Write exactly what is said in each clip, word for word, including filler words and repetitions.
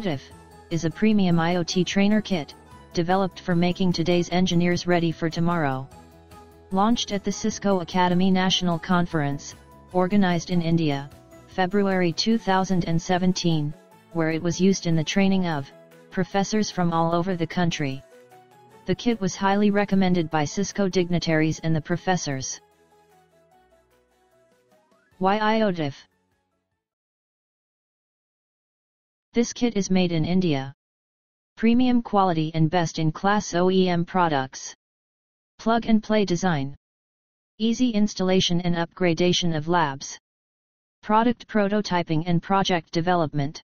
I O T I F, is a premium I O T trainer kit, developed for making today's engineers ready for tomorrow. Launched at the Cisco Academy National Conference, organized in India, February two thousand seventeen, where it was used in the training of professors from all over the country. The kit was highly recommended by Cisco dignitaries and the professors. Why I O T I F? This kit is made in India. Premium quality and best-in-class O E M products. Plug-and-play design. Easy installation and upgradation of labs. Product prototyping and project development.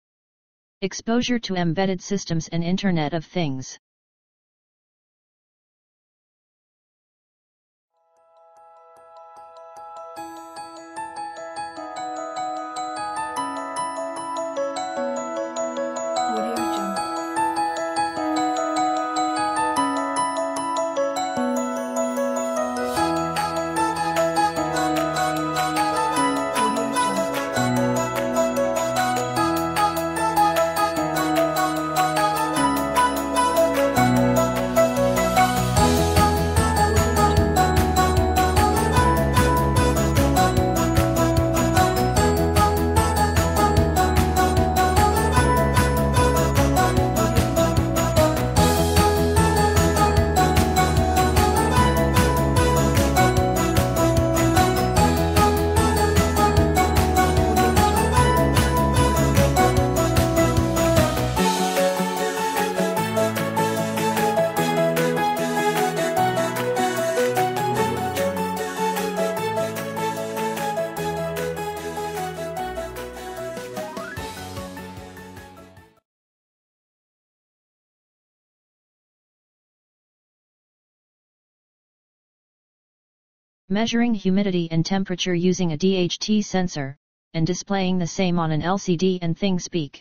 Exposure to embedded systems and Internet of Things. Measuring humidity and temperature using a D H T sensor, and displaying the same on an L C D and ThingSpeak.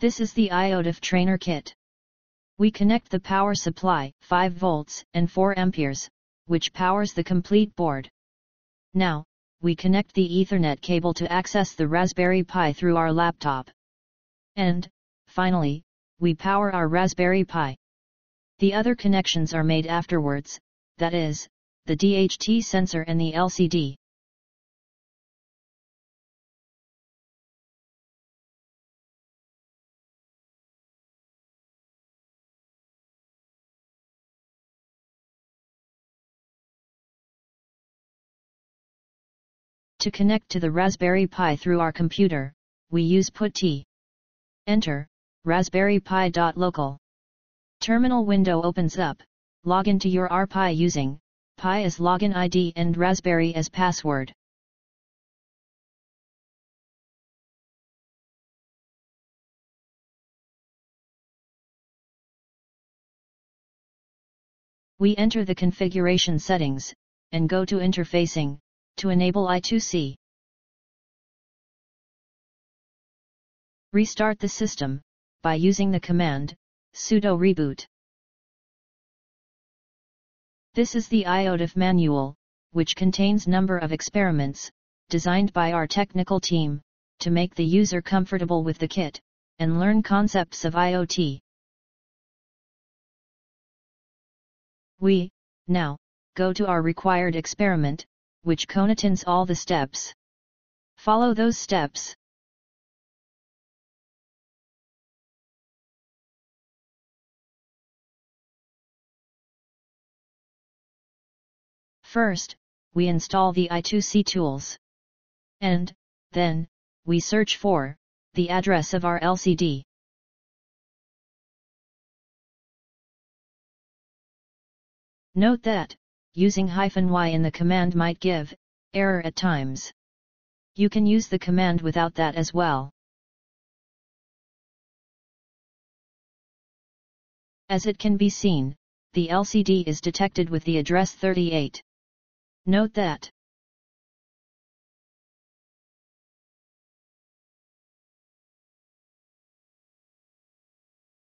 This is the I O T I F trainer kit. We connect the power supply, five volts and four amperes, which powers the complete board. Now, we connect the Ethernet cable to access the Raspberry Pi through our laptop. And, finally, we power our Raspberry Pi. The other connections are made afterwards, that is, the D H T sensor and the L C D. To connect to the Raspberry Pi through our computer, we use Putty. Enter Raspberry Pi.local. Terminal window opens up. Log into your R Pi using Pi as login I D and Raspberry as password. We enter the configuration settings and go to interfacing to enable I two C. Restart the system by using the command sudo reboot. This is the I O T I F manual, which contains number of experiments, designed by our technical team, to make the user comfortable with the kit, and learn concepts of I O T. We, now, go to our required experiment, which contains all the steps. Follow those steps. First, we install the I two C tools. And, then, we search for the address of our L C D. Note that, using hyphen y in the command might give error at times. You can use the command without that as well. As it can be seen, the L C D is detected with the address thirty-eight. Note that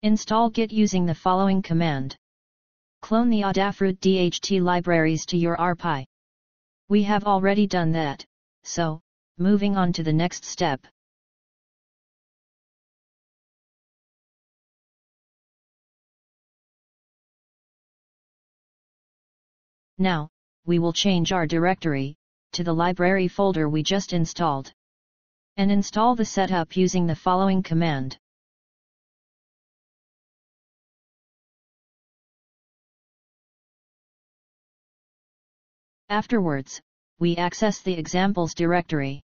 install Git using the following command. Clone the Adafruit D H T libraries to your R Pi. We have already done that, So, moving on to the next step. Now, we will change our directory to the library folder we just installed, and install the setup using the following command. Afterwards, we access the examples directory.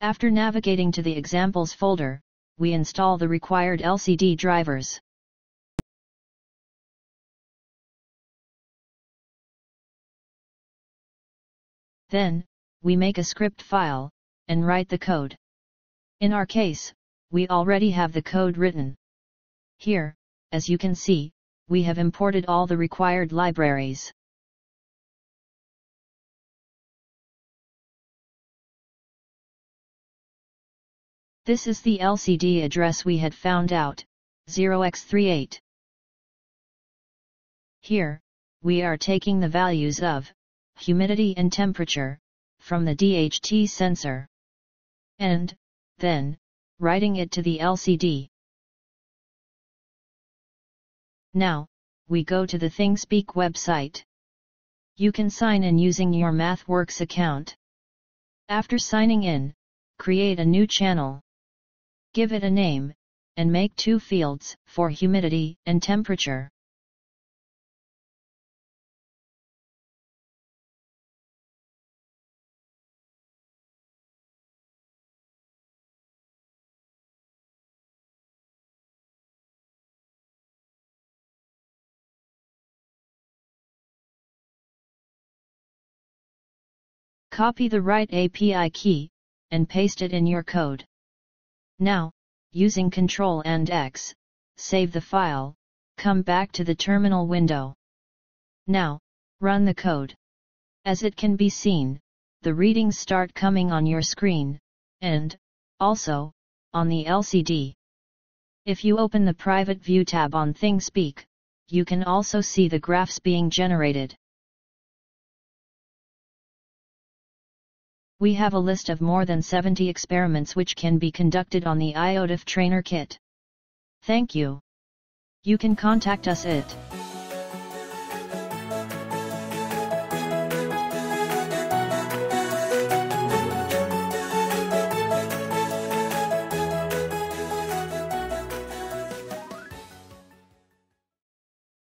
After navigating to the examples folder, we install the required L C D drivers. Then, we make a script file, and write the code. In our case, we already have the code written. Here, as you can see, we have imported all the required libraries. This is the L C D address we had found out, zero x thirty-eight. Here, we are taking the values of humidity and temperature from the D H T sensor, and then writing it to the L C D. Now, we go to the ThingSpeak website. You can sign in using your MathWorks account. After signing in, create a new channel. Give it a name, and make two fields for humidity and temperature. Copy the right A P I key, and paste it in your code. Now, using Ctrl and X, save the file, come back to the terminal window. Now, run the code. As it can be seen, the readings start coming on your screen, and, also, on the L C D. If you open the Private View tab on ThingSpeak, you can also see the graphs being generated. We have a list of more than seventy experiments which can be conducted on the I O T I F trainer kit. Thank you. You can contact us at